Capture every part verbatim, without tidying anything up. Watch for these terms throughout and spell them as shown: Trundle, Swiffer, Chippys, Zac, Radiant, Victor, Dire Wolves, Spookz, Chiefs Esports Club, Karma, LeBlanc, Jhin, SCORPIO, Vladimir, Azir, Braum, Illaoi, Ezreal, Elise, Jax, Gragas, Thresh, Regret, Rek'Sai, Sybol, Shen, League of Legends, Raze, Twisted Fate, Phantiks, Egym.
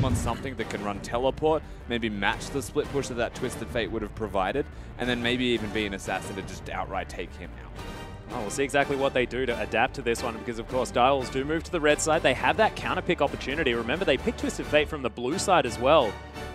him on something that can run teleport, maybe match the split push that that Twisted Fate would have provided, and then maybe even be an assassin to just outright take him out. Oh, we'll see exactly what they do to adapt to this one, because of course Dire Wolves do move to the red side. They have that counter pick opportunity. Remember, they picked Twisted Fate from the blue side as well.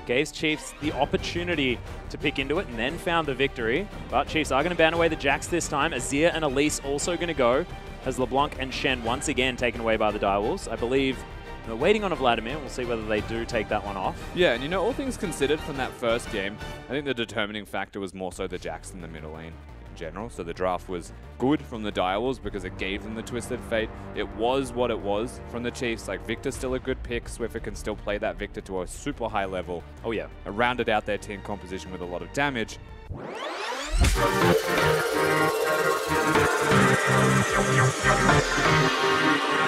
Gave Chiefs the opportunity to pick into it and then found the victory. But Chiefs are going to ban away the Jax this time. Azir and Elise also going to go, as LeBlanc and Shen once again taken away by the Dire Wolves. I believe they're waiting on a Vladimir. We'll see whether they do take that one off. Yeah, and you know, all things considered from that first game, I think the determining factor was more so the Jax in the middle lane in general. So the draft was good from the Dire Wolves because it gave them the Twisted Fate. It was what it was from the Chiefs. Like, Victor's still a good pick. Swiffer can still play that Victor to a super high level. Oh yeah. And rounded out their team composition with a lot of damage. Oh.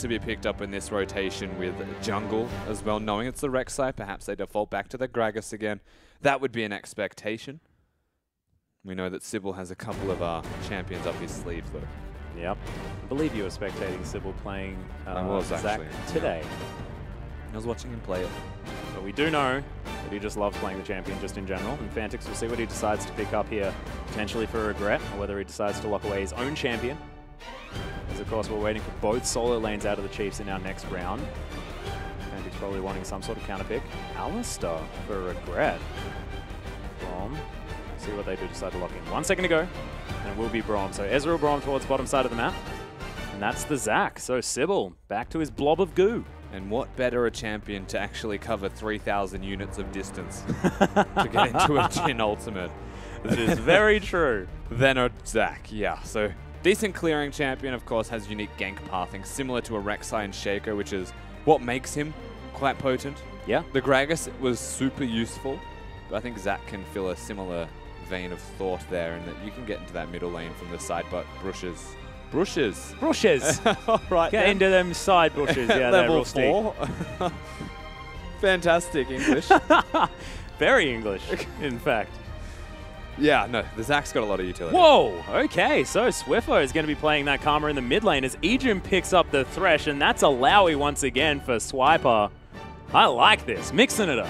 To be picked up in this rotation with jungle as well, knowing it's the Rek'Sai. Perhaps they default back to the Gragas again. That would be an expectation. We know that Sybol has a couple of uh, champions up his sleeve, though. Yep. I believe you were spectating Sybol playing uh, I was Zac actually, today. Yeah. I was watching him play it. But we do know that he just loves playing the champion just in general, and Phantiks will see what he decides to pick up here, potentially for Regret, or whether he decides to lock away his own champion. As of course, we're waiting for both solo lanes out of the Chiefs in our next round. And he's probably wanting some sort of counter pick. Alistair for Regret. Braum. See what they do decide to lock in. One second to go, and it will be Braum. So Ezreal Braum towards bottom side of the map. And that's the Zac. So Sybol back to his blob of goo. And what better a champion to actually cover three thousand units of distance to get into a Jhin ultimate. That is very true. Than a Zac, yeah. So. Decent clearing champion, of course, has unique gank pathing, similar to a Rek'Sai and Shaco, which is what makes him quite potent. Yeah. The Gragas was super useful, but I think Zac can fill a similar vein of thought there, and that you can get into that middle lane from the side but bushes. Bushes! Bushes! All right, get then. into them side bushes. Yeah, Level they're Level four. Fantastic English. Very English, in fact. Yeah, no, the Zac's got a lot of utility. Whoa, okay, so Swiffer is going to be playing that Karma in the mid lane as Egym picks up the Thresh, and that's Illaoi once again for Swiper. I like this, mixing it up.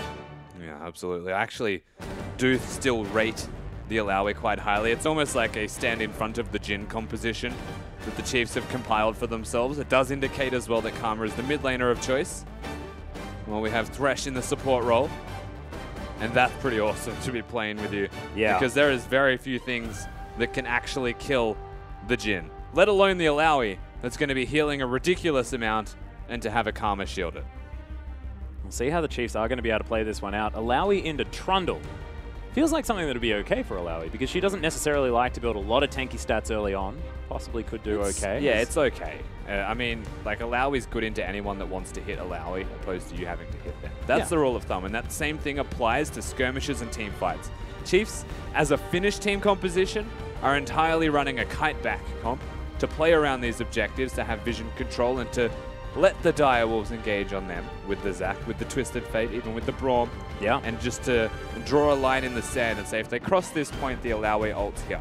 Yeah, absolutely. I actually do still rate the Illaoi quite highly. It's almost like a stand in front of the Jhin composition that the Chiefs have compiled for themselves. It does indicate as well that Karma is the mid laner of choice. Well, we have Thresh in the support role. And that's pretty awesome to be playing with you. Yeah. Because there is very few things that can actually kill the Jhin, let alone the Illaoi that's going to be healing a ridiculous amount, and to have a Karma shield it. We'll see how the Chiefs are going to be able to play this one out. Illaoi into Trundle Feels like something that would be okay for Illaoi, because she doesn't necessarily like to build a lot of tanky stats early on. Possibly could do it's, okay. Yeah, it's okay. Uh, I mean, like, Illaoi's good into anyone that wants to hit Illaoi, opposed to you having to hit them. That's yeah. the rule of thumb, and that same thing applies to skirmishes and team fights. Chiefs, as a Finnish team composition, are entirely running a kite back comp to play around these objectives, to have vision control, and to let the Dire Wolves engage on them with the Zac, with the Twisted Fate, even with the Braum. Yeah. And just to draw a line in the sand and say, if they cross this point, the Illaoi ult's here.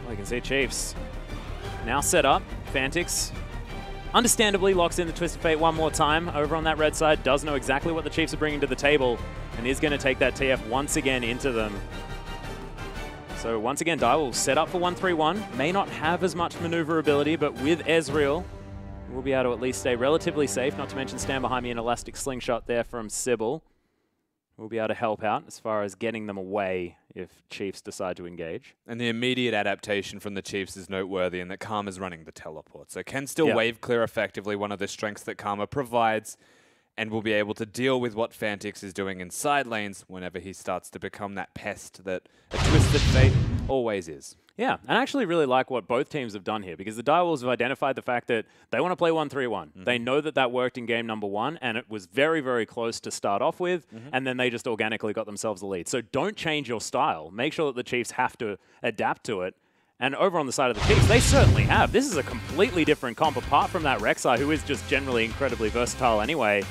Well, you can see Chiefs now set up. Phantiks understandably locks in the Twisted Fate one more time. Over on that red side, does know exactly what the Chiefs are bringing to the table and is going to take that T F once again into them. So once again, Dire Wolves set up for one three one. May not have as much maneuverability, but with Ezreal, we'll be able to at least stay relatively safe, not to mention stand behind me an elastic slingshot there from Sybol. We'll be able to help out as far as getting them away if Chiefs decide to engage. And the immediate adaptation from the Chiefs is noteworthy in that Karma's running the teleport, so can still yep. wave clear effectively, one of the strengths that Karma provides, and will be able to deal with what Phantiks is doing in side lanes whenever he starts to become that pest that a Twisted Fate always is. Yeah, and I actually really like what both teams have done here, because the Dire Wolves have identified the fact that they want to play one three one. Mm-hmm. They know that that worked in game number one, and it was very, very close to start off with, mm-hmm. and then they just organically got themselves the lead. So don't change your style. Make sure that the Chiefs have to adapt to it. And over on the side of the Chiefs, they certainly have. This is a completely different comp, apart from that Rek'Sai, who is just generally incredibly versatile anyway.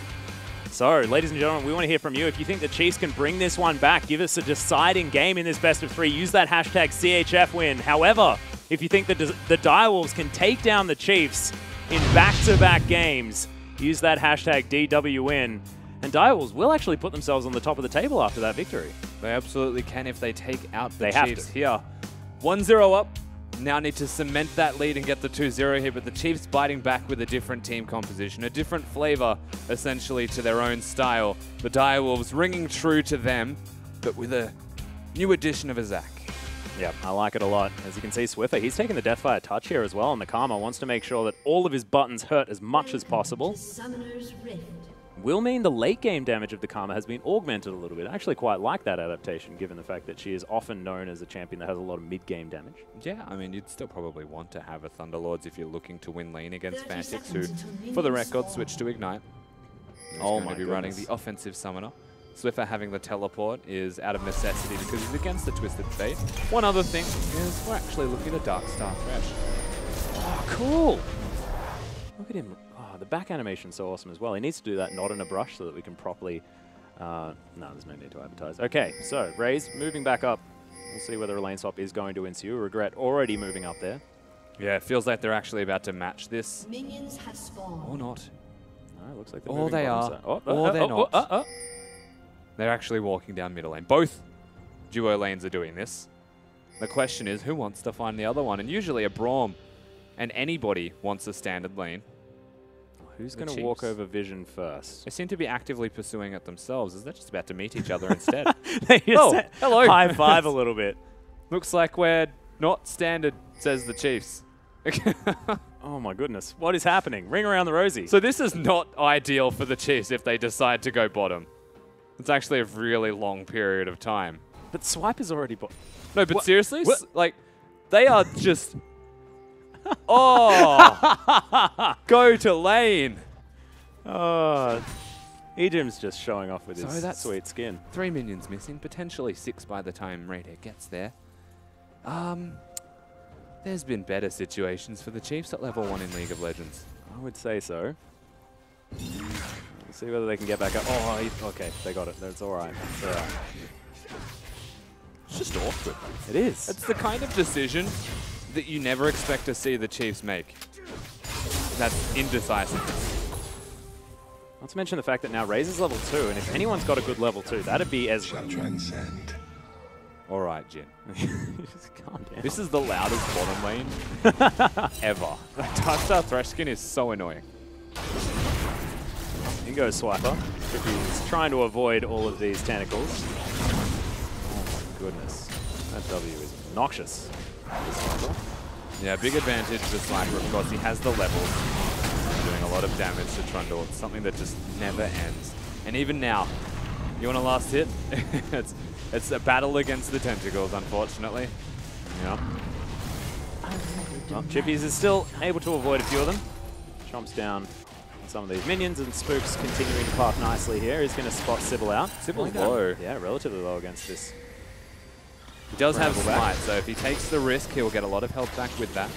So, ladies and gentlemen, we want to hear from you. If you think the Chiefs can bring this one back, give us a deciding game in this best of three. Use that hashtag C H F win. However, if you think that the Dire Wolves can take down the Chiefs in back-to-back games, use that hashtag D W win. And Dire Wolves will actually put themselves on the top of the table after that victory. They absolutely can if they take out the Chiefs here. one zero up. Now need to cement that lead and get the two zero here, but the Chiefs biting back with a different team composition, a different flavor, essentially, to their own style. The Dire Wolves ringing true to them, but with a new addition of a Zac. Yeah, I like it a lot. As you can see, Swiffer, he's taking the Deathfire touch here as well, and the Karma wants to make sure that all of his buttons hurt as much as possible. Will mean the late game damage of the Karma has been augmented a little bit. I actually quite like that adaptation, given the fact that she is often known as a champion that has a lot of mid-game damage. Yeah, I mean, you'd still probably want to have a Thunderlords if you're looking to win lane against Phantiks, who, for the record, switched to Ignite. He's oh my be running the offensive summoner. Swiffer having the teleport is out of necessity because he's against the Twisted Fate. One other thing is we're actually looking at Darkstar Thresh. Oh, cool! Look at him. The back animation's so awesome as well. He needs to do that not in a brush so that we can properly... Uh, no, there's no need to advertise. Okay, so Raze moving back up. We'll see whether a lane swap is going to ensue. Regret already moving up there. Yeah, it feels like they're actually about to match this. Minions have spawned. Or not. No, it looks like they're or moving they are. Side. Oh, or uh, they're oh, not. Oh, uh, uh. They're actually walking down middle lane. Both duo lanes are doing this. The question is, who wants to find the other one? And usually a Braum and anybody wants a standard lane. Who's going to walk over Vision first? They seem to be actively pursuing it themselves. Is that just about to meet each other instead? They just oh, hello. High five a little bit. Looks like we're not standard, says the Chiefs. Oh my goodness. What is happening? Ring around the rosy. So this is not ideal for the Chiefs if they decide to go bottom. It's actually a really long period of time. But Swipe is already bottom. No, but what? Seriously? What? Like, they are just... Oh! Go to lane! Oh, Egym's just showing off with so his that's sweet skin. Three minions missing, potentially six by the time Radiant gets there. Um, There's been better situations for the Chiefs at level one in League of Legends. I would say so. We'll see whether they can get back up. Oh, okay, they got it. That's all right. That's all right. It's just awkward. It is. It's the kind of decision that you never expect to see the Chiefs make. That's indecisive. Not to mention the fact that now Raze is level two, and if anyone's got a good level two, that'd be Ezreal. Transcend. All right, Jhin. Just calm down. This is the loudest bottom lane ever. That Darkstar Thresh skin is so annoying. In goes Swiffer. He's trying to avoid all of these tentacles. Oh my goodness. That W is obnoxious. Yeah, big advantage for Sniper, of course. He has the levels. He's doing a lot of damage to Trundle. It's something that just never ends. And even now, You want a last hit? it's it's a battle against the tentacles, unfortunately. Yeah. Well, Chippys is still able to avoid a few of them. Chomps down some of these minions, and Spookz continuing to park nicely here. He's going to spot Sybol out. Sybil's low. Yeah, relatively low against this. He does have smite, so if he takes the risk, he'll get a lot of health back with that.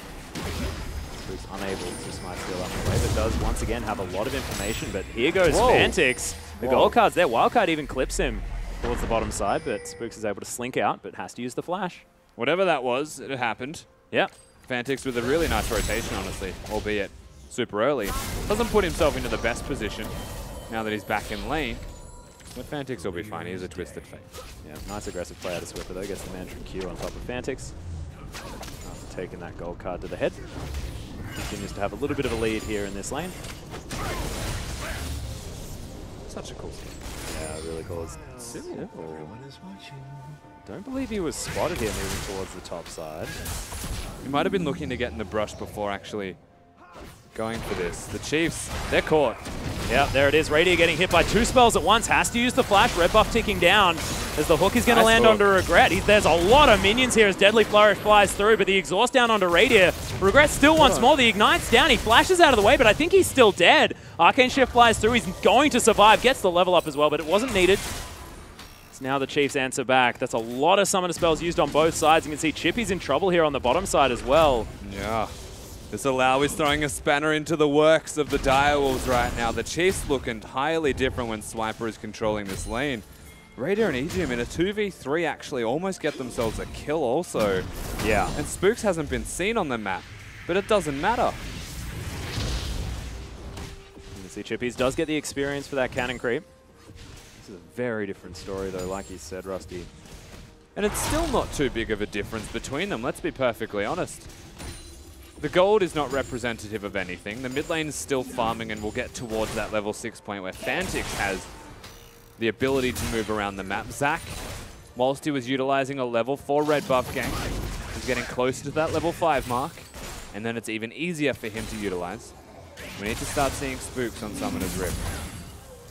Who's unable to smite steal up the way, but does once again have a lot of information. But here goes Whoa. Phantiks. The Whoa. gold card's there. Wildcard even clips him towards the bottom side, but Spookz is able to slink out, but has to use the flash. Whatever that was, it happened. Yeah. Phantiks with a really nice rotation, honestly, albeit super early. Doesn't put himself into the best position now that he's back in lane. But Phantiks will be fine. He's a Twisted Fate. Yeah, nice aggressive play out of Swiffer though. Gets the Mandarin Q on top of Phantiks. After taking that gold card to the head. Continues to have a little bit of a lead here in this lane. Such a cool skin. Yeah, really cool. It's Sybol. Don't believe he was spotted here moving towards the top side. He might have been looking to get in the brush before actually going for this. The Chiefs, they're caught. Yeah, there it is. Radiant getting hit by two spells at once. Has to use the flash. Red buff ticking down as the hook is going to land onto Regret. He, there's a lot of minions here as Deadly Flourish flies through, but the exhaust down onto Radiant. Regret still wants more. The ignite's down. He flashes out of the way, but I think he's still dead. Arcane Shift flies through. He's going to survive. Gets the level up as well, but it wasn't needed. It's now the Chiefs answer back. That's a lot of summoner spells used on both sides. You can see Chippys in trouble here on the bottom side as well. Yeah. This Illaoi is throwing a spanner into the works of the Dire Wolves right now. The Chiefs look entirely different when Swiper is controlling this lane. Raider and Egym in a two v three actually almost get themselves a kill also. Yeah. And Spookz hasn't been seen on the map, but it doesn't matter. You can see Chippys does get the experience for that cannon creep. This is a very different story though, like you said, Rusty. And it's still not too big of a difference between them, let's be perfectly honest. The gold is not representative of anything. The mid lane is still farming, and we'll get towards that level six point where Phantiks has the ability to move around the map. Zac, whilst he was utilizing a level four red buff gank, he's getting close to that level five mark, and then it's even easier for him to utilize. We need to start seeing Spookz on Summoner's Rift.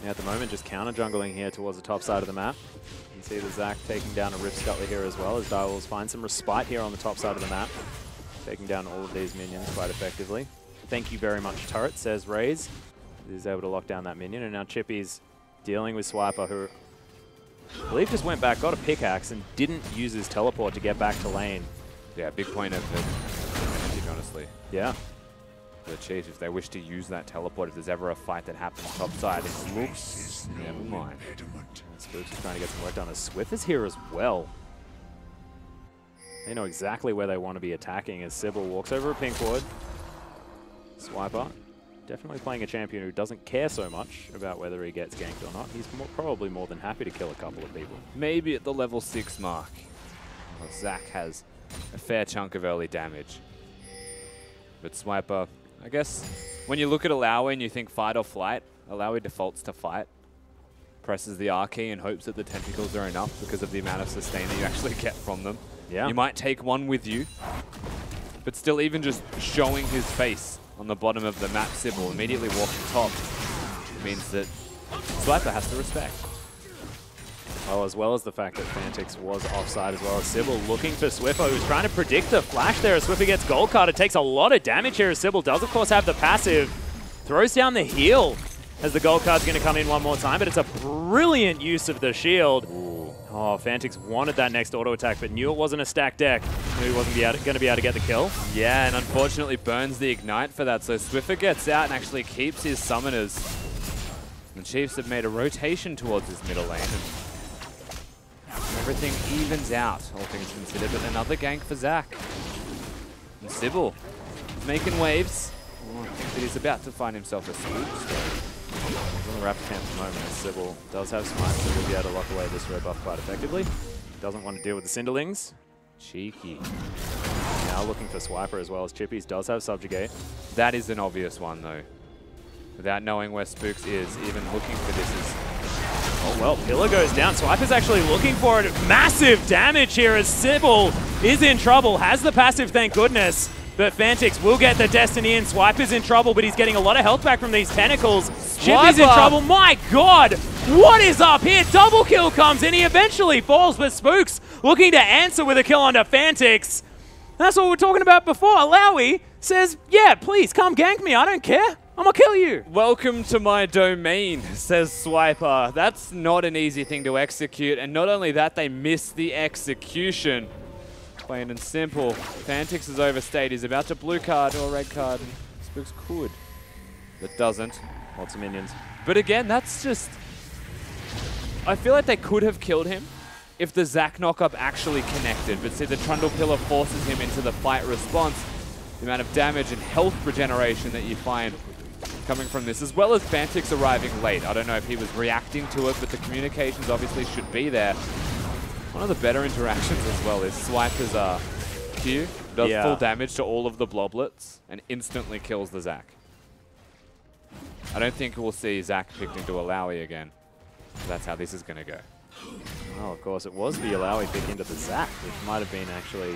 Yeah, at the moment, just counter jungling here towards the top side of the map. You can see the Zac taking down a Rift Scuttler here as well, as Dire Wolves find some respite here on the top side of the map. Taking down all of these minions quite effectively. Thank you very much, turret, says Raze. He's able to lock down that minion, and now Chippys dealing with Swiper, who I believe just went back, got a pickaxe, and didn't use his teleport to get back to lane. Yeah, big point of advantage, honestly. Yeah. The Chiefs, if they wish to use that teleport, if there's ever a fight that happens topside, it looks... Never mind. Spookz is trying to get some work done, as Swiffer's here as well. They know exactly where they want to be attacking as Sybol walks over a pink ward. Swiper, definitely playing a champion who doesn't care so much about whether he gets ganked or not. He's more, probably more than happy to kill a couple of people. Maybe at the level six mark. Well, Zac has a fair chunk of early damage. But Swiper, I guess when you look at Illaoi and you think fight or flight, Illaoi defaults to fight. Presses the R key and hopes that the tentacles are enough because of the amount of sustain that you actually get from them. Yeah. You might take one with you, but still even just showing his face on the bottom of the map, Sybol immediately walking top, means that Swiper has to respect. Oh, as well as the fact that Phantiks was offside as well. As Sybol looking for Swiffer, who's trying to predict the flash there as Swiffer gets gold card. It takes a lot of damage here as Sybol does, of course, have the passive. Throws down the heal as the gold card's going to come in one more time, but it's a brilliant use of the shield. Ooh. Oh, Phantiks wanted that next auto attack, but knew it wasn't a stacked deck. Knew he wasn't going to be able to get the kill. Yeah, and unfortunately burns the ignite for that, so Swiffer gets out and actually keeps his summoners. The Chiefs have made a rotation towards this middle lane. Everything evens out, all things considered, but another gank for Zac. And Sybol making waves. Oh, I think that he's about to find himself a swoop. He's on the rapid camp at the moment, as Sybol does have smite, so he'll be able to lock away this red buff quite effectively. Doesn't want to deal with the Cinderlings. Cheeky. Now looking for Swiper as well, as Chippys does have Subjugate. That is an obvious one, though. Without knowing where Spookz is, even looking for this is... Oh, well, Pillar goes down. Swiper's actually looking for it. Massive damage here as Sybol is in trouble. Has the passive, thank goodness. But Phantiks will get the Destiny in. Swiper's in trouble, but he's getting a lot of health back from these tentacles. Chippy's in trouble. My god! What is up here? Double kill comes in. He eventually falls, but Spookz looking to answer with a kill onto Phantiks. That's what we were talking about before. Illaoi says, yeah, please, come gank me. I don't care. I'm gonna kill you. Welcome to my domain, says Swiper. That's not an easy thing to execute, and not only that, they missed the execution. Plain and simple. Phantiks has overstayed. He's about to blue card or red card. Spookz could, but doesn't. Lots of minions. But again, that's just... I feel like they could have killed him if the Zac knockup actually connected, but see, the Trundle pillar forces him into the fight response. The amount of damage and health regeneration that you find coming from this, as well as Phantiks arriving late. I don't know if he was reacting to it, but the communications obviously should be there. One of the better interactions as well is Swiper's uh, Q does yeah. full damage to all of the bloblets and instantly kills the Zac. I don't think we'll see Zac picked into Illaoi again. That's how this is going to go. Oh, of course, it was the Illaoi pick into the Zac, which might have been actually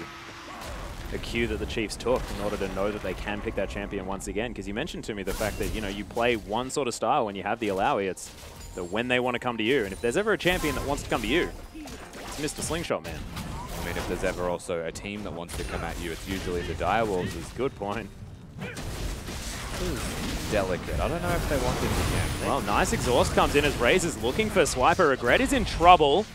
a cue that the Chiefs took in order to know that they can pick that champion once again. Because you mentioned to me the fact that, you know, you play one sort of style when you have the Illaoi. It's the when they want to come to you. And if there's ever a champion that wants to come to you, it's Mister Slingshot Man. I mean, if there's ever also a team that wants to come at you, it's usually the Dire Wolves. Is good point. Delicate. I don't know if they want this again. Well, nice exhaust comes in as Raze is looking for Swiper. Regret is in trouble.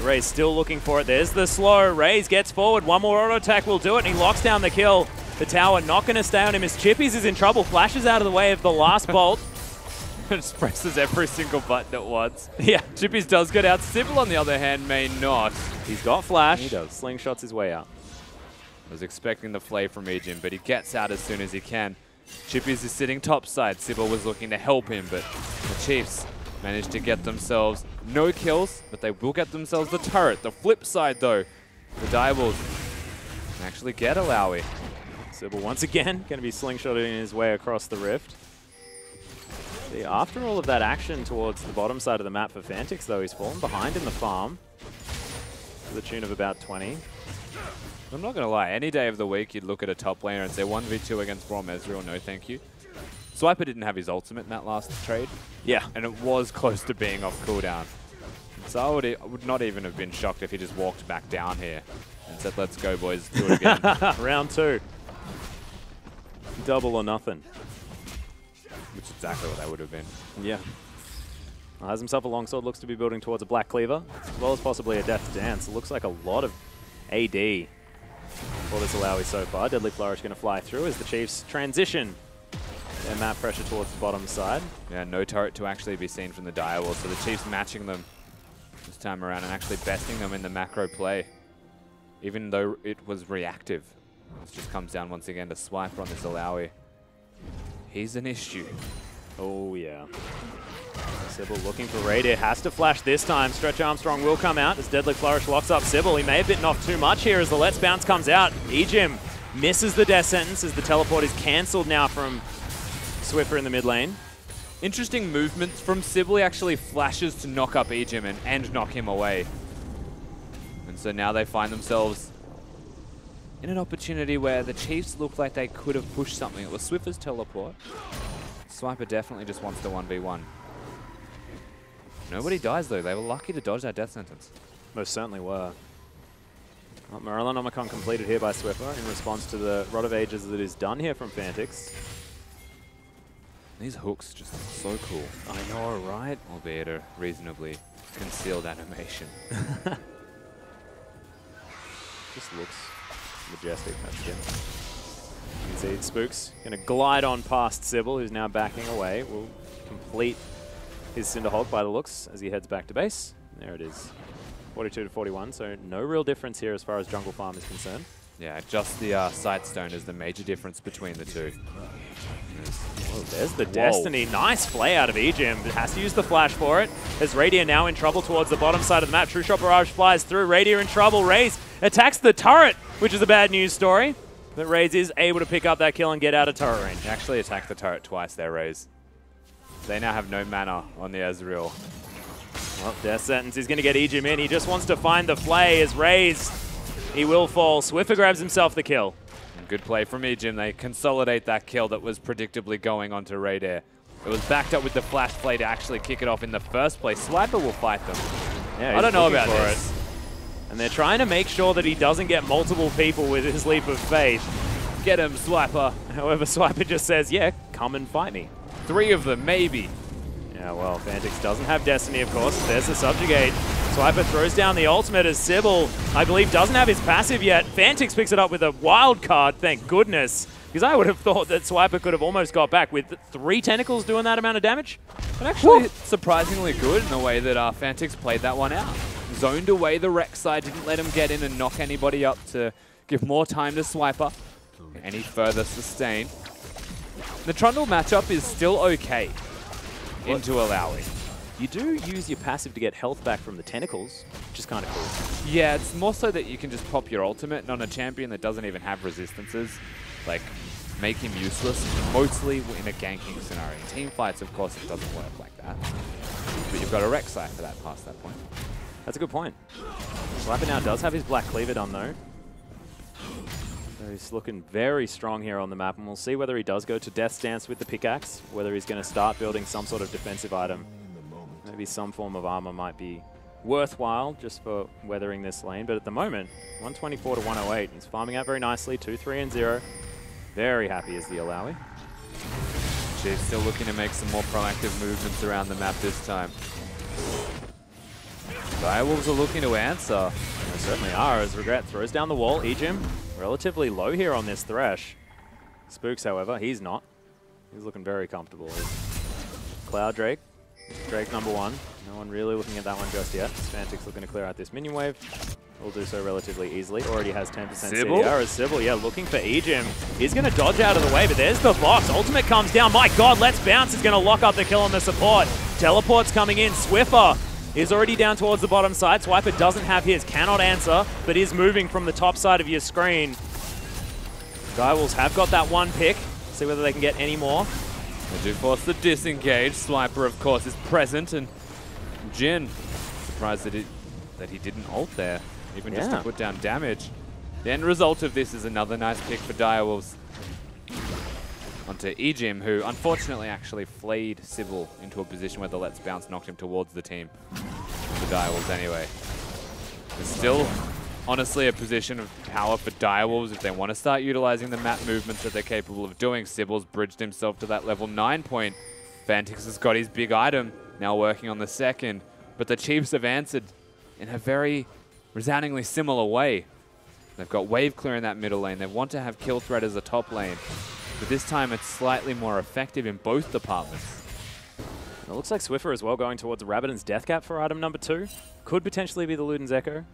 Raze still looking for it. There's the slow. Raze gets forward. One more auto attack will do it, and he locks down the kill. The tower not going to stay on him as Chippys is in trouble. Flashes out of the way of the last bolt. Just presses every single button at once. Yeah. Chippys does get out. Sybol, on the other hand, may not. He's got flash. He does. Slingshots his way out. I was expecting the flay from Egym, but he gets out as soon as he can. Chippys is sitting topside. Sybol was looking to help him, but the Chiefs managed to get themselves no kills, but they will get themselves the turret. The flip side, though, the Dire Wolves can actually get Illaoi. Sybol once again going to be slingshotting his way across the rift. See, after all of that action towards the bottom side of the map for Phantiks, though, he's fallen behind in the farm to the tune of about twenty. I'm not going to lie, any day of the week you'd look at a top laner and say one v two against Braum Ezreal, no thank you. Swiper didn't have his ultimate in that last trade. Yeah. And it was close to being off cooldown. So I would, I would not even have been shocked if he just walked back down here and said, let's go boys, do it again. Round two. Double or nothing. Which is exactly what that would have been. Yeah. Well, has himself a longsword, looks to be building towards a black cleaver, as well as possibly a death dance. It looks like a lot of A D. All this Illaoi so far. Deadly Flourish going to fly through as the Chiefs transition their map pressure towards the bottom side. Yeah, no turret to actually be seen from the Dire Wolves, so the Chiefs matching them this time around and actually besting them in the macro play, even though it was reactive. This just comes down once again to Swiper on this Illaoi. He's an issue. Oh, yeah. Sybol looking for Radiant. Has to flash this time. Stretch Armstrong will come out as Deadly Flourish locks up Sybol. He may have bitten off too much here as the Let's Bounce comes out. Egym misses the death sentence as the teleport is cancelled now from Swiffer in the mid lane. Interesting movements from Sybol. He actually flashes to knock up Egym and, and knock him away. And so now they find themselves in an opportunity where the Chiefs look like they could have pushed something. It was Swiffer's teleport. Swiper definitely just wants the one v one. Nobody dies, though. They were lucky to dodge that death sentence. Most certainly were. Well, Merillon-Omicron completed here by Swiffer in response to the Rod of Ages that is done here from Phantiks. These hooks just look so cool. I know, right? Albeit a reasonably concealed animation. Just looks majestic, that's good. You can see Spookz going to glide on past Sybol, who's now backing away. Will complete his Cinderhulk by the looks as he heads back to base. There it is. forty-two to forty-one, so no real difference here as far as jungle farm is concerned. Yeah, just the uh, Sightstone is the major difference between the two. Whoa, there's the Whoa. Destiny. Nice play out of Egym. It has to use the flash for it. As Radia now in trouble towards the bottom side of the map. True Shot Barrage flies through. Radia in trouble. Raze attacks the turret, which is a bad news story. But Raze is able to pick up that kill and get out of turret range. They actually attacked the turret twice there, Raze. They now have no mana on the Ezreal. Well, death sentence is going to get Egym in. He just wants to find the flay as Raze. He will fall. Swiffer grabs himself the kill. Good play from Egym. They consolidate that kill that was predictably going onto Raidair. It was backed up with the flash play to actually kick it off in the first place. Swiper will fight them. Yeah, I don't know about this. It. And they're trying to make sure that he doesn't get multiple people with his leap of faith. Get him, Swiper. However, Swiper just says, yeah, come and fight me. Three of them, maybe. Yeah, well, Phantiks doesn't have Destiny, of course. There's the Subjugate. Swiper throws down the ultimate as Sybol, I believe, doesn't have his passive yet. Phantiks picks it up with a wild card, thank goodness. Because I would have thought that Swiper could have almost got back with three Tentacles doing that amount of damage. But actually, Woo. surprisingly good in the way that uh, Phantiks played that one out. Zoned away the Rek'Sai, didn't let him get in and knock anybody up to give more time to Swiper. Any further sustain. The Trundle matchup is still okay into Illaoi. You do use your passive to get health back from the Tentacles, which is kind of cool. Yeah, it's more so that you can just pop your ultimate, and on a champion that doesn't even have resistances, like, make him useless, mostly in a ganking scenario. Team fights, of course, it doesn't work like that. But you've got a Rek'Sai for that past that point. That's a good point. Swiper now does have his Black Cleaver done, though. So he's looking very strong here on the map, and we'll see whether he does go to Death Stance with the pickaxe, whether he's going to start building some sort of defensive item. Maybe some form of armor might be worthwhile just for weathering this lane, but at the moment, one twenty-four to one oh eight. He's farming out very nicely, two, three, and zero. Very happy is the Illaoi. Chiefs still looking to make some more proactive movements around the map this time. Dire Wolves are looking to answer. They certainly are, as Regret throws down the wall. Egym relatively low here on this Thresh. Spookz, however, he's not. He's looking very comfortable. Cloud Drake. Drake number one. No one really looking at that one just yet. Phantiks looking to clear out this minion wave. Will do so relatively easily. Already has ten percent C D R as Sybol, yeah, looking for Egym. He's going to dodge out of the way, but there's the box. Ultimate comes down. My God, Let's Bounce is going to lock up the kill on the support. Teleport's coming in. Swiffer is already down towards the bottom side. Swiper doesn't have his, cannot answer, but is moving from the top side of your screen. Dire Wolves have got that one pick. See whether they can get any more. They do force the disengage. Swiper, of course, is present, and Jhin, surprised that, it, that he didn't ult there, even yeah. just to put down damage. The end result of this is another nice pick for Dire Wolves. Onto Egym, who unfortunately actually flayed Sybol into a position where the Let's Bounce knocked him towards the team. For Dire Wolves, anyway. It's still, honestly, a position of power for Dire Wolves if they want to start utilizing the map movements that they're capable of doing. Sybil's bridged himself to that level nine point. Phantiks has got his big item, now working on the second. But the Chiefs have answered in a very resoundingly similar way. They've got wave clear in that middle lane. They want to have kill threat as a top lane. But this time it's slightly more effective in both departments. It looks like Swiffer as well going towards Rabadon's Death Cap for item number two. Could potentially be the Luden's Echo.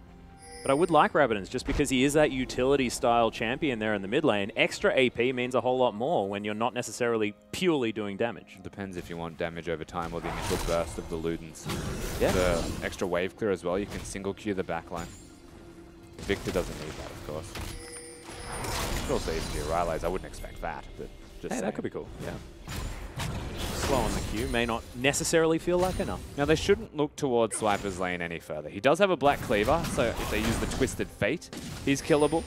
But I would like Rabadon's just because he is that utility-style champion there in the mid lane. Extra A P means a whole lot more when you're not necessarily purely doing damage. Depends if you want damage over time or the initial burst of the Ludens. Yeah. The extra wave clear as well. You can single queue the backline. Victor doesn't need that, of course. It's also easy to realize. I wouldn't expect that, but just hey, that could be cool. Yeah. Slow on the queue may not necessarily feel like enough. Now they shouldn't look towards Swiper's lane any further. He does have a Black Cleaver, so if they use the Twisted Fate, he's killable.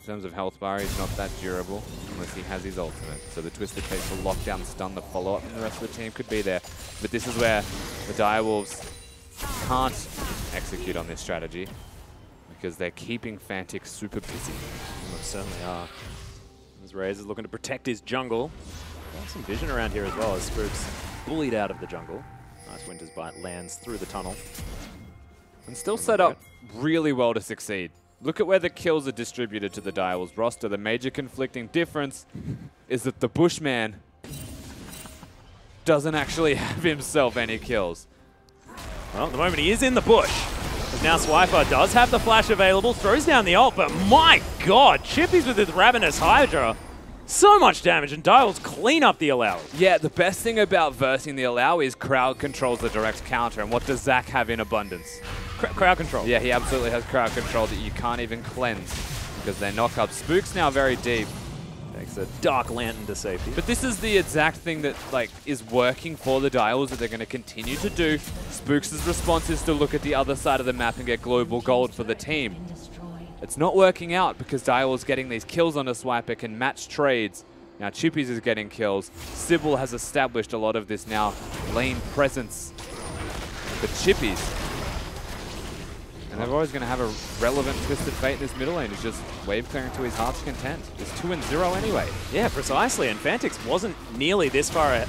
In terms of health bar, he's not that durable unless he has his ultimate. So the Twisted Fate will lock down, stun the follow-up, and the rest of the team could be there. But this is where the Dire Wolves can't execute on this strategy, because they're keeping Phantiks super busy. Well, they certainly are. As Raze is looking to protect his jungle. Got some vision around here as well as Spookz bullied out of the jungle. Nice Winter's Bite lands through the tunnel. And still set up really well to succeed. Look at where the kills are distributed to the Dire Wolves roster. The major conflicting difference is that the Bushman doesn't actually have himself any kills. Well, at the moment he is in the bush. Now Swiper does have the flash available, throws down the ult, but my God, Chippys with his Ravenous Hydra. So much damage, and Dire Wolves clean up the Illaoi. Yeah, the best thing about versing the Illaoi is crowd controls the direct counter, and what does Zac have in abundance? Cr crowd control. Yeah, he absolutely has crowd control that you can't even cleanse, because they knock up. Spookz now very deep. Takes a Dark Lantern to safety. But this is the exact thing that like is working for the Dire Wolves that they're going to continue to do. Spookz' response is to look at the other side of the map and get global gold for the team. It's not working out because Dire Wolves getting these kills on a Swiper can match trades. Now Chippys is getting kills. Sybol has established a lot of this now lane presence for Chippys. And they're always going to have a relevant Twisted Fate in this middle lane. It's just wave clearing to his heart's content. It's two and zero anyway. Yeah, precisely. And Phantiks wasn't nearly this far at,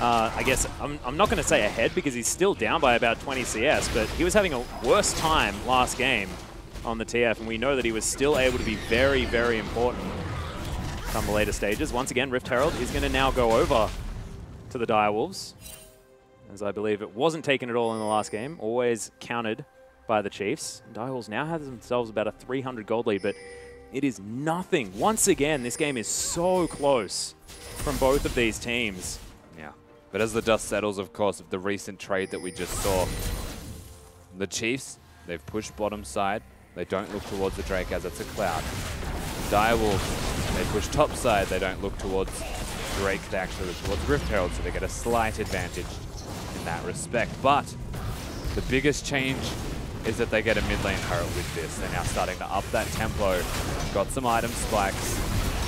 uh, I guess, I'm, I'm not going to say ahead because he's still down by about twenty C S, but he was having a worse time last game on the T F, and we know that he was still able to be very, very important come the later stages. Once again, Rift Herald is going to now go over to the Dire Wolves, as I believe it wasn't taken at all in the last game, always countered by the Chiefs. Dire Wolves now have themselves about a three hundred gold lead, but it is nothing. Once again, this game is so close from both of these teams. Yeah, but as the dust settles, of course, of the recent trade that we just saw, the Chiefs, they've pushed bottom side. They don't look towards the Drake as it's a cloud. Dire Wolves, they push top side. They don't look towards Drake. They actually look towards Rift Herald, so they get a slight advantage in that respect. But the biggest change is that they get a mid lane Herald with this. They're now starting to up that tempo. Got some item spikes.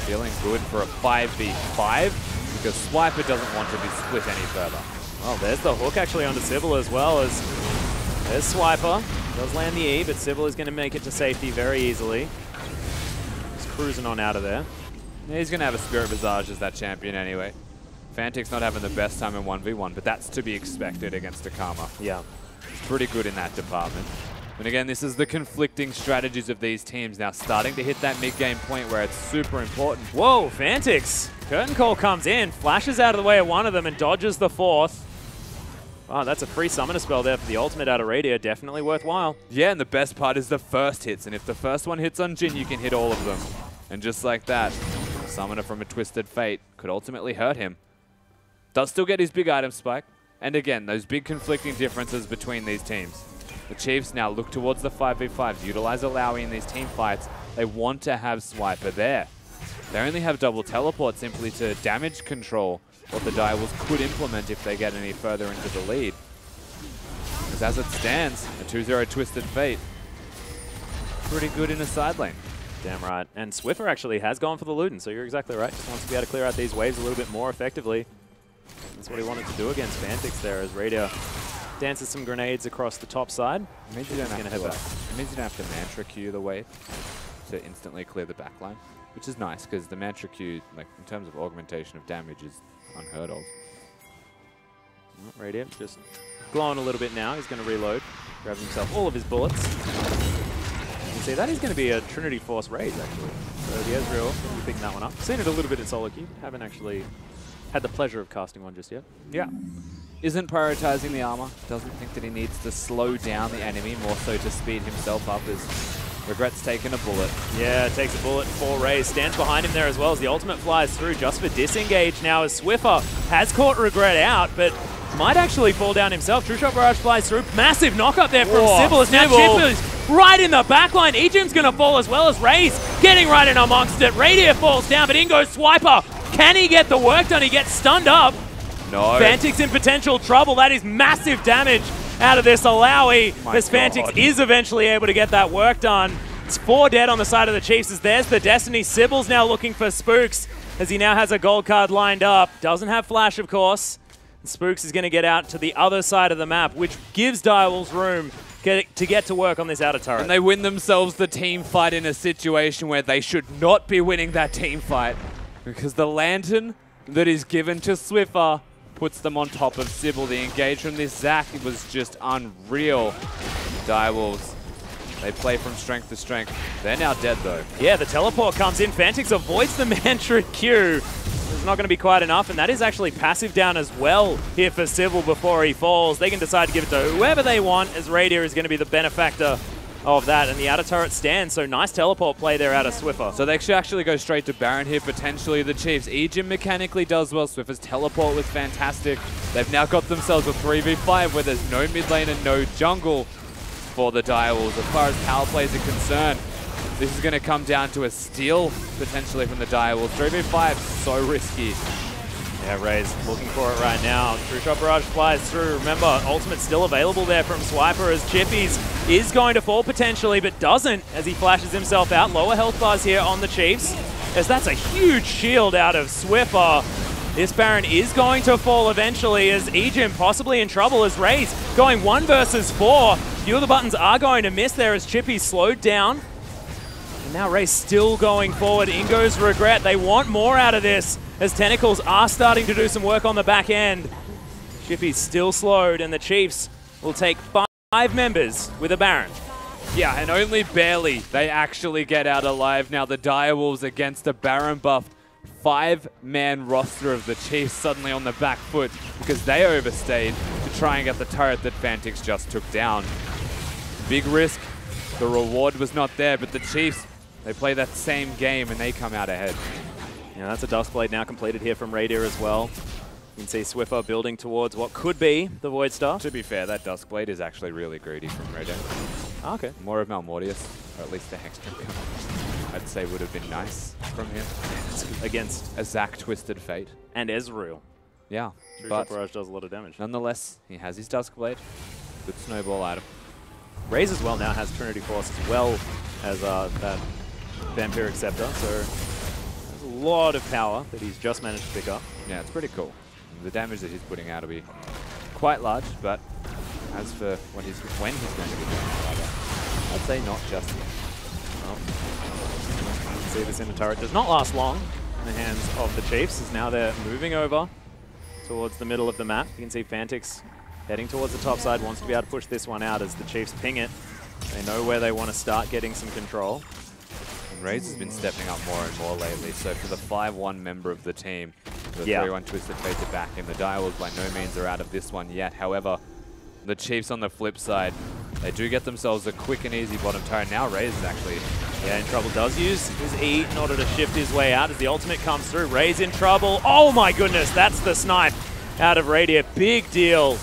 Feeling good for a five v five because Swiper doesn't want to be split any further. Well, there's the hook actually onto Sybol as well as there's Swiper. Does land the E, but Sybol is going to make it to safety very easily. He's cruising on out of there. Yeah, he's going to have a Spirit Visage as that champion anyway. Phantiks not having the best time in one v one, but that's to be expected against a Karma. Yeah. Pretty good in that department. And again, this is the conflicting strategies of these teams now starting to hit that mid-game point where it's super important. Whoa, Phantiks! Curtain Call comes in, flashes out of the way of one of them and dodges the fourth. Wow, that's a free summoner spell there for the ultimate out of Radia. Definitely worthwhile. Yeah, and the best part is the first hits. And if the first one hits on Jhin, you can hit all of them. And just like that, summoner from a Twisted Fate could ultimately hurt him. Does still get his big item spike. And again, those big conflicting differences between these teams. The Chiefs now look towards the five v fives, utilize Illaoi in these team fights. They want to have Swiper there. They only have double teleport simply to damage control what the Dire Wolves could implement if they get any further into the lead. Because as it stands, a two zero Twisted Fate. Pretty good in a side lane. Damn right. And Swiffer actually has gone for the Luden, so you're exactly right. Just wants to be able to clear out these waves a little bit more effectively. That's what he wanted to do against Phantiks there as Radia dances some grenades across the top side. It means you don't have to, like, it means you don't have to mantra Q the wave to instantly clear the back line, which is nice because the mantra Q, like in terms of augmentation of damage, is unheard of. Radia just glowing a little bit now. He's going to reload, grab himself all of his bullets. You see that is going to be a Trinity Force Raze actually. So the Ezreal, picking that one up. Seen it a little bit in solo queue. Haven't actually had the pleasure of casting one just yet. Yeah. Isn't prioritizing the armor. Doesn't think that he needs to slow down the enemy, more so to speed himself up as Regret's taking a bullet. Yeah, takes a bullet for Raze. Stands behind him there as well as the ultimate flies through just for disengage now as Swiffer has caught Regret out, but might actually fall down himself. True Shot Barrage flies through. Massive knock-up there from Sybol as now Chippers right in the backline. Egym's going to fall as well as Raze getting right in amongst it. Radia falls down, but in goes Swiper. Can he get the work done? He gets stunned up. No. Phantiks in potential trouble. That is massive damage out of this Illaoi as Phantiks is eventually able to get that work done. It's four dead on the side of the Chiefs as there's the Destiny. Sybil's now looking for Spookz as he now has a gold card lined up. Doesn't have flash, of course. And Spookz is going to get out to the other side of the map, which gives Dire Wolves room Get, to get to work on this outer turret. And they win themselves the team fight in a situation where they should not be winning that team fight. Because the lantern that is given to Swiffer puts them on top of Sybol. The engage from this Zac was just unreal. Dire Wolves, they play from strength to strength. They're now dead though. Yeah, the teleport comes in. Phantiks avoids the Mantra Q. It's not going to be quite enough, and that is actually passive down as well here for Sybol before he falls. They can decide to give it to whoever they want as Radia is going to be the benefactor of that, and the outer turret stands, so nice teleport play there out of Swiffer. So they should actually go straight to Baron here, potentially the Chiefs. Egym mechanically does well. Swiffer's teleport was fantastic. They've now got themselves a three v five where there's no mid lane and no jungle for the Dire Wolves. As far as power plays are concerned, this is going to come down to a steal, potentially, from the Dire Wolves. three v five, so risky. Yeah, Raze looking for it right now. True Shot Barrage flies through. Remember, ultimate's still available there from Swiper as Chippys is going to fall potentially, but doesn't as he flashes himself out. Lower health bars here on the Chiefs, as that's a huge shield out of Swiffer. This Baron is going to fall eventually as Egym possibly in trouble as Raze going one versus four. A few of the buttons are going to miss there as Chippys slowed down. And now Raze still going forward. In goes Regret. They want more out of this as Tentacles are starting to do some work on the back end. Chippys still slowed and the Chiefs will take five members with a Baron. Yeah, and only barely they actually get out alive now. The Dire Wolves against a Baron buffed five-man roster of the Chiefs suddenly on the back foot because they overstayed to try and get the turret that Phantiks just took down. Big risk, the reward was not there, but the Chiefs, they play that same game and they come out ahead. Yeah, that's a Duskblade now completed here from Radiant as well. You can see Swiffer building towards what could be the Void Star. To be fair, that Duskblade is actually really greedy from Radiant. Oh, okay. More of Malmortius, or at least the Hex Trip, I'd say would have been nice from him. Against a Zac Twisted Fate. And Ezreal. Yeah. True Shot Barrage does a lot of damage. Nonetheless, he has his Duskblade. Good snowball item. Raze as well now has Trinity Force as well as uh, that Vampiric Scepter, so lot of power that he's just managed to pick up. Yeah, it's pretty cool. The damage that he's putting out will be quite large, but as for when he's, when he's going to be doing it, I'd say not just yet. Well, you can see this in the turret does not last long in the hands of the Chiefs, as now they're moving over towards the middle of the map. You can see Phantiks heading towards the top side, wants to be able to push this one out as the Chiefs ping it. They know where they want to start getting some control. Raze has been stepping up more and more lately, so for the five one member of the team, the yeah. three one Twisted Fate are back, and the Dire Wolves by no means are out of this one yet. However, the Chiefs on the flip side, they do get themselves a quick and easy bottom turret. Now Raze is actually yeah, in trouble. Does use his E in order to shift his way out as the ultimate comes through. Raze in trouble. Oh my goodness, that's the snipe out of Radiant. Big deal.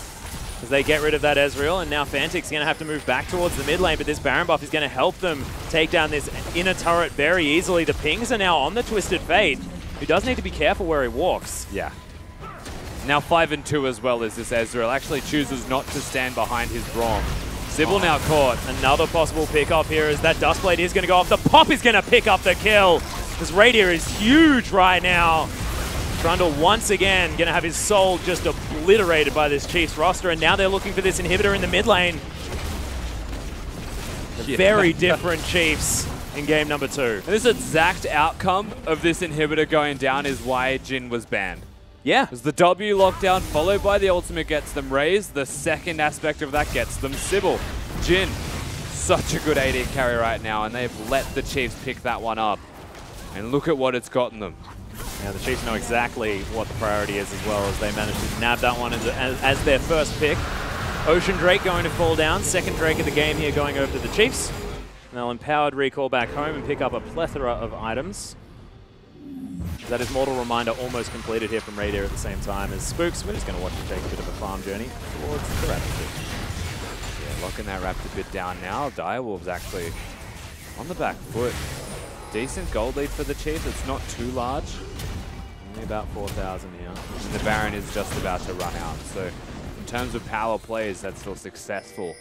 As they get rid of that Ezreal, and now Phantiks is going to have to move back towards the mid lane, but this Baron buff is going to help them take down this inner turret very easily. The pings are now on the Twisted Fate, who does need to be careful where he walks. Yeah. Now five and two as well as this Ezreal actually chooses not to stand behind his Braum. Sybol oh. now caught. Another possible pick up here as that Duskblade is going to go off. The pop is going to pick up the kill. This Radiant is huge right now. Trundle once again going to have his soul just obliterated by this Chiefs roster, and now they're looking for this inhibitor in the mid lane. Yeah. Very different Chiefs in game number two. And this exact outcome of this inhibitor going down is why Jhin was banned. Yeah. Because the W lockdown followed by the ultimate gets them Raze, the second aspect of that gets them Sybol. Jhin, such a good A D carry right now, and they've let the Chiefs pick that one up. And look at what it's gotten them. Now the Chiefs know exactly what the priority is as well, as they managed to nab that one as, as, as their first pick. Ocean Drake going to fall down, second Drake of the game here going over to the Chiefs. And they'll empowered recall back home and pick up a plethora of items. That is Mortal Reminder almost completed here from Radiant at the same time as Spookz. We're just going to watch him take a bit of a farm journey towards the Raptor. Yeah, locking that Raptor bit down now. Dire Wolves actually on the back foot. Decent gold lead for the Chiefs, it's not too large. Only about four thousand here. And the Baron is just about to run out, so in terms of power plays, that's still successful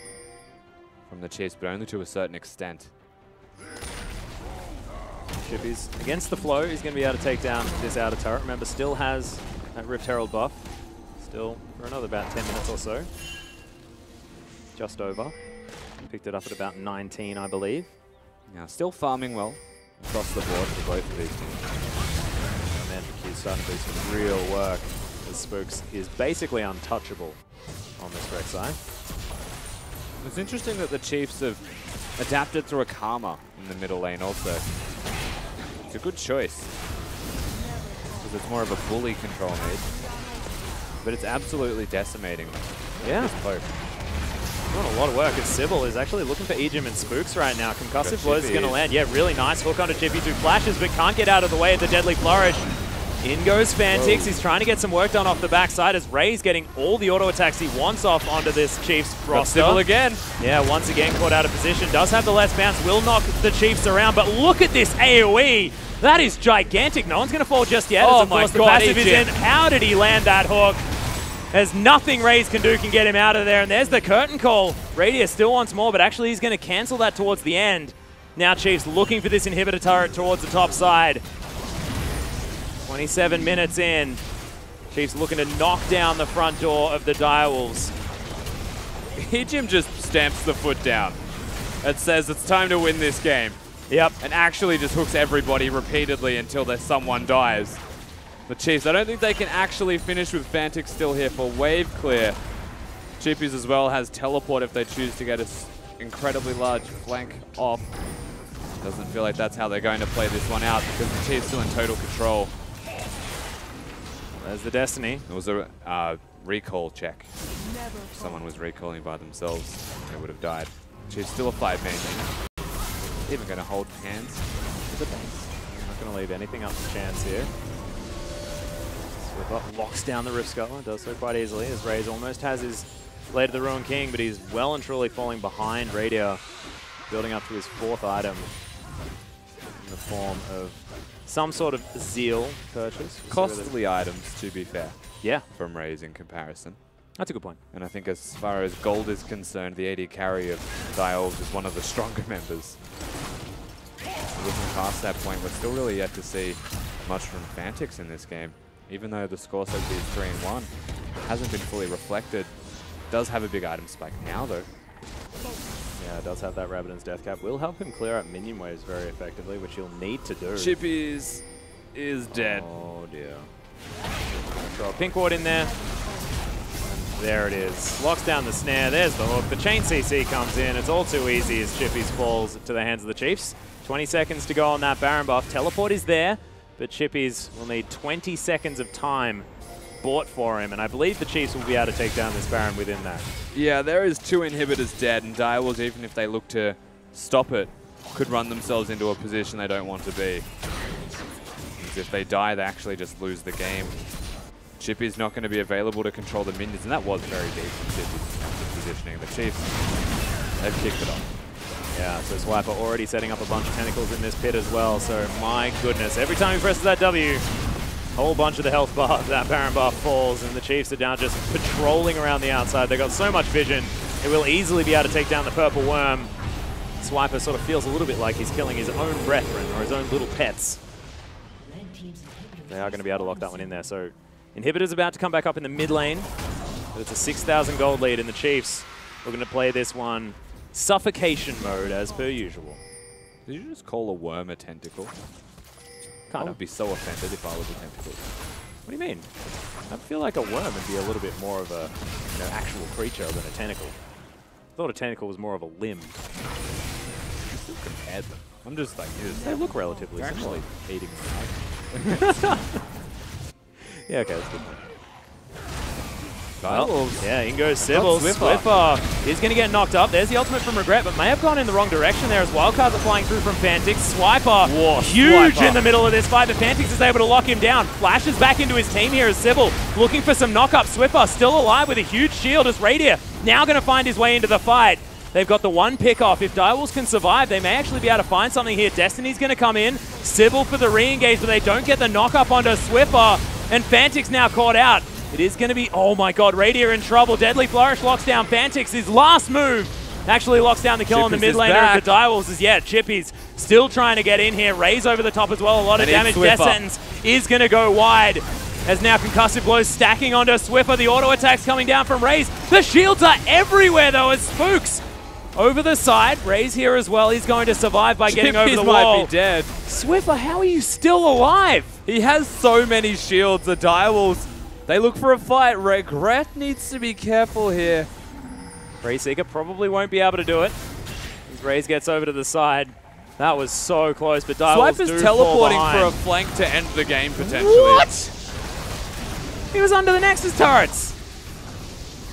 from the Chiefs, but only to a certain extent. Chippys against the flow, he's going to be able to take down this outer turret. Remember, still has that Rift Herald buff, still for another about ten minutes or so. Just over. Picked it up at about nineteen, I believe. Now, still farming well across the board for both of these teams. And Q starting to do some real work as Spookz is basically untouchable on this Rek'Sai. It's interesting that the Chiefs have adapted to a Karma in the middle lane also. It's a good choice because it's more of a bully control mid, but it's absolutely decimating. Yeah. Doing a lot of work, as Sybol is actually looking for Egym and Spookz right now. Concussive Blows is going to land. Yeah, really nice hook onto Chippys, who flashes but can't get out of the way of the Deadly Flourish. In goes Phantiks. He's trying to get some work done off the backside as Raze getting all the auto attacks he wants off onto this Chiefs roster. Sybol again. Yeah, once again caught out of position. Does have the last bounce, will knock the Chiefs around, but look at this AoE That is gigantic. No one's going to fall just yet. Oh, as of my course, God, the passive Egym is in. How did he land that hook? There's nothing Raze can do can get him out of there. And there's the curtain call. Radius still wants more, but actually he's going to cancel that towards the end. Now Chiefs looking for this inhibitor turret towards the top side. twenty-seven minutes in. Chiefs looking to knock down the front door of the Dire Wolves. Egym just stamps the foot down. It says it's time to win this game. Yep. And actually just hooks everybody repeatedly until there's someone dies. The Chiefs, I don't think they can actually finish with Phantiks still here for wave clear. Chippys as well has teleport if they choose to get an incredibly large flank off. Doesn't feel like that's how they're going to play this one out because the Chiefs still in total control. There's the Destiny. It was a uh, recall check. If someone was recalling by themselves, they would have died. Chiefs still a five man. Even going to hold hands to the base. Not going to leave anything up to chance here. Swiffer locks down the Rift Scuttler, does so quite easily as Raze almost has his Blade of the Ruined King, but he's well and truly falling behind Radia, building up to his fourth item in the form of some sort of Zeal purchase. Costly items, to be fair. Yeah. From Raze in comparison. That's a good point. And I think as far as gold is concerned, the A D carry of Dire Wolves is one of the stronger members. Looking past that point, we're still really yet to see much from Phantiks in this game. Even though the score so far is three and one, it hasn't been fully reflected. Does have a big item spike now, though. Yeah, it does have that Rabadon's Death Cap. Will help him clear out minion waves very effectively, which he'll need to do. Chippys is dead. Oh, dear. Throw a pink ward in there. And there it is. Locks down the snare. There's the hook. The chain C C comes in. It's all too easy as Chippys falls to the hands of the Chiefs. twenty seconds to go on that Baron buff. Teleport is there, but Chippys will need twenty seconds of time bought for him, and I believe the Chiefs will be able to take down this Baron within that. Yeah, there is two inhibitors dead, and Dire Wolves, even if they look to stop it, could run themselves into a position they don't want to be. Because if they die, they actually just lose the game. Chippys not going to be available to control the minions, and that was very deep from Chippys positioning. The Chiefs, they've kicked it off. Yeah, so Swiffer already setting up a bunch of tentacles in this pit as well, so my goodness. Every time he presses that W, a whole bunch of the health bar, that Baron bar falls, and the Chiefs are now just patrolling around the outside. They've got so much vision, it will easily be able to take down the purple worm. Swiffer sort of feels a little bit like he's killing his own brethren, or his own little pets. They are going to be able to lock that one in there, so inhibitor's about to come back up in the mid lane, but it's a six thousand gold lead, and the Chiefs are going to play this one suffocation mode, as per usual. Did you just call a worm a tentacle? Kind of. I would be so offended if I was a tentacle. What do you mean? I feel like a worm would be a little bit more of a you know, actual creature than a tentacle. I thought a tentacle was more of a limb. You still compared them. I'm just like, you just they look relatively similar. Actually eating them. Yeah, okay, that's good. Well, yeah, in goes Sybol. Swiffer is going to get knocked up. There's the ultimate from Regret, but may have gone in the wrong direction there as wildcards are flying through from Phantiks. Swiffer, Whoa, huge Swiffer. in the middle of this fight, but Phantiks is able to lock him down. Flashes back into his team here as Sybol looking for some knock-up. Swiffer still alive with a huge shield as Radia now going to find his way into the fight. They've got the one pick off. If Dire Wolves can survive, they may actually be able to find something here. Destiny's going to come in. Sybol for the re-engage, but they don't get the knock-up onto Swiffer, and Phantiks now caught out. It is going to be, oh my god, Radia in trouble. Deadly Flourish locks down Phantiks. His last move actually locks down the kill Chippys on the mid laner of the Dire Wolves. Is, yeah, Chippys still trying to get in here. Raze over the top as well. A lot and of damage. Death Sentence is going to go wide. As now Concussive Blows stacking onto Swiffer. The auto attacks coming down from Raze. The shields are everywhere though as Spookz over the side. Raze here as well. He's going to survive by Chippys getting over the wall. Might be dead. Swiffer, how are you still alive? He has so many shields. The Dire Wolves, they look for a fight. Regret needs to be careful here. Greyseeker probably won't be able to do it. As Raze gets over to the side. That was so close, but Dire Wolves is teleporting for a flank to end the game, potentially. What? He was under the Nexus turrets.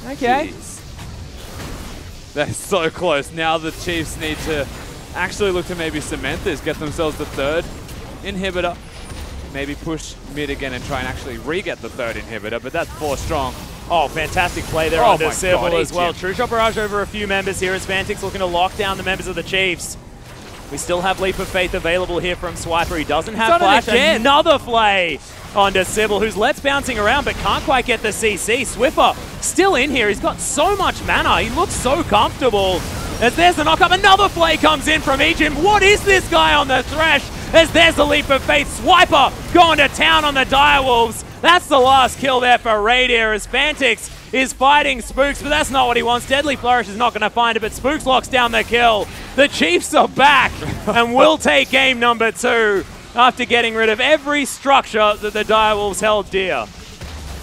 Okay. Jeez. They're so close. Now the Chiefs need to actually look to maybe cement this, get themselves the third inhibitor. Maybe push mid again and try and actually re-get the third inhibitor, but that's four strong. Oh, fantastic play there oh on the Sybol as well. True Shot Barrage over a few members here as Phantiks looking to lock down the members of the Chiefs. We still have Leap of Faith available here from Swiffer. He doesn't have Flash. Another flay onto Sybol, who's Let's bouncing around but can't quite get the C C. Swiffer still in here. He's got so much mana. He looks so comfortable. As there's the knock-up, another flay comes in from Egym. What is this guy on the Thresh? As there's the Leap of Faith. Swiffer going to town on the Dire Wolves. That's the last kill there for Radiant as Phantiks is fighting Spookz, but that's not what he wants. Deadly Flourish is not going to find it, but Spookz locks down the kill. The Chiefs are back and will take game number two after getting rid of every structure that the Dire Wolves held dear.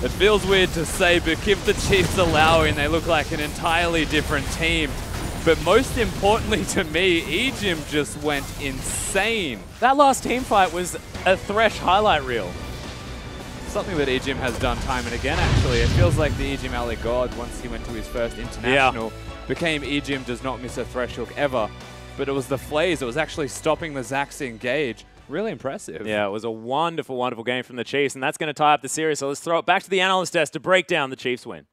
It feels weird to say, but if the Chiefs allow in, they look like an entirely different team. But most importantly to me, Egym just went insane. That last team fight was a Thresh highlight reel. Something that Egym has done time and again, actually. It feels like the Egym Alley God, once he went to his first international, yeah. became Egym does not miss a Thresh hook ever. But it was the flays. It was actually stopping the Zac's engage. Really impressive. Yeah, it was a wonderful, wonderful game from the Chiefs, and that's going to tie up the series. So let's throw it back to the analyst desk to break down the Chiefs win.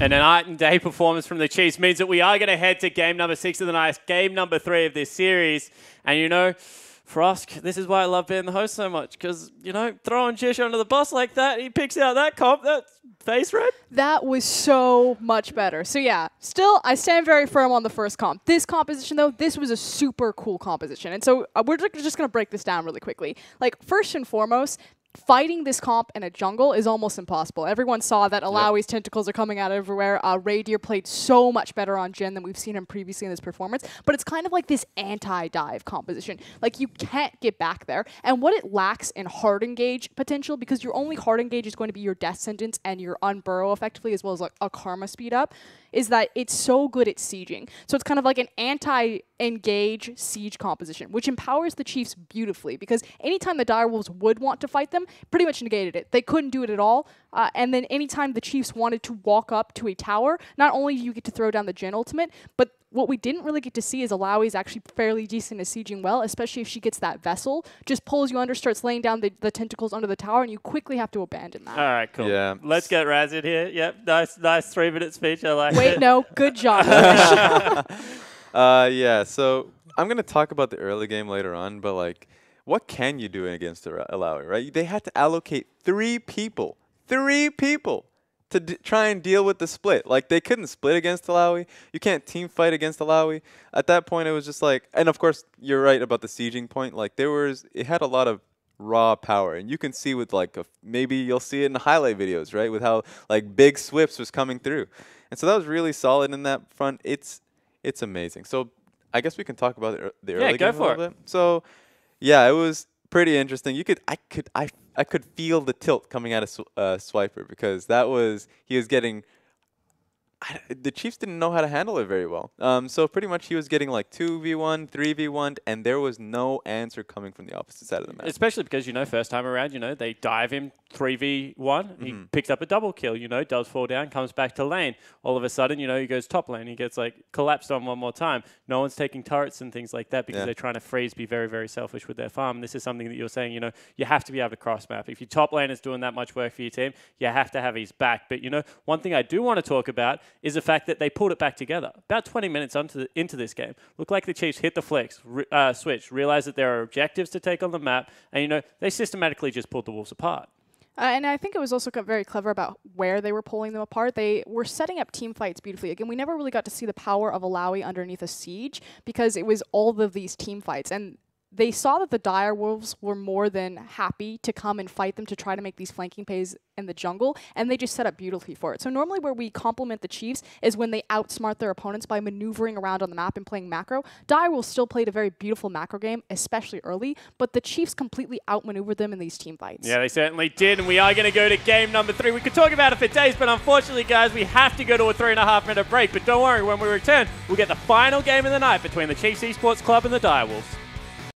And a night and day performance from the Chiefs means that we are going to head to game number six of the night, game number three of this series. And you know, for us, this is why I love being the host so much, because, you know, throwing Jish under the bus like that, he picks out that comp, that face red. That was so much better. So, yeah, still, I stand very firm on the first comp. This composition, though, this was a super cool composition. And so uh, we're just going to break this down really quickly. Like, first and foremost, fighting this comp in a jungle is almost impossible. Everyone saw that Illaoi's yep. tentacles are coming out everywhere. Uh, Radiant played so much better on Jhin than we've seen him previously in this performance. But it's kind of like this anti-dive composition. Like, you can't get back there. And what it lacks in hard engage potential, because your only hard engage is going to be your death sentence and your unburrow effectively, as well as like a karma speed up, is that it's so good at sieging. So it's kind of like an anti- engage siege composition, which empowers the Chiefs beautifully, because anytime the Dire Wolves would want to fight them, pretty much negated it. They couldn't do it at all. Uh, and then anytime the Chiefs wanted to walk up to a tower, not only do you get to throw down the Jhin ultimate, but what we didn't really get to see is Illaoi is actually fairly decent at sieging well, especially if she gets that vessel. Just pulls you under, starts laying down the, the tentacles under the tower, and you quickly have to abandon that. All right, cool. Yeah. Let's get Raze in here. Yep, nice, nice three-minute speech. I like Wait, it. Wait, no, good job. Uh, yeah, so I'm going to talk about the early game later on, but like, what can you do against Illaoi, right? They had to allocate three people, three people to d try and deal with the split. Like, they couldn't split against Illaoi. You can't team fight against Illaoi. At that point, it was just like, and of course, you're right about the sieging point. Like, there was, it had a lot of raw power, and you can see with like a, maybe you'll see it in the highlight videos, right, with how like big Swifts was coming through, and so that was really solid in that front. It's it's amazing. So I guess we can talk about the, the yeah, early game a little bit. So yeah, it was pretty interesting. You could I could I I could feel the tilt coming out of sw uh, Swiffer, because that was he was getting. I, the Chiefs didn't know how to handle it very well. Um, so pretty much he was getting like two v one, three v one, and there was no answer coming from the opposite side of the map. Especially because, you know, first time around, you know, they dive him three v one. Mm-hmm. He picks up a double kill, you know, does fall down, comes back to lane. All of a sudden, you know, he goes top lane. He gets like collapsed on one more time. No one's taking turrets and things like that, because yeah. they're trying to freeze, be very, very selfish with their farm. And this is something that you're saying, you know, you have to be able to cross map. If your top lane is doing that much work for your team, you have to have his back. But, you know, one thing I do want to talk about is the fact that they pulled it back together. About twenty minutes onto the, into this game, looked like the Chiefs hit the flex, re, uh, switch, realized that there are objectives to take on the map, and you know they systematically just pulled the Wolves apart. Uh, and I think it was also very clever about where they were pulling them apart. They were setting up team fights beautifully. Again, we never really got to see the power of Illaoi underneath a siege, because it was all of these team fights. And they saw that the Dire Wolves were more than happy to come and fight them to try to make these flanking plays in the jungle, and they just set up beautifully for it. So normally where we compliment the Chiefs is when they outsmart their opponents by maneuvering around on the map and playing macro. Dire Wolves still played a very beautiful macro game, especially early, but the Chiefs completely outmaneuvered them in these team fights. Yeah, they certainly did, and we are going to go to game number three. We could talk about it for days, but unfortunately, guys, we have to go to a three and a half minute break. But don't worry, when we return, we'll get the final game of the night between the Chiefs Esports Club and the Dire Wolves.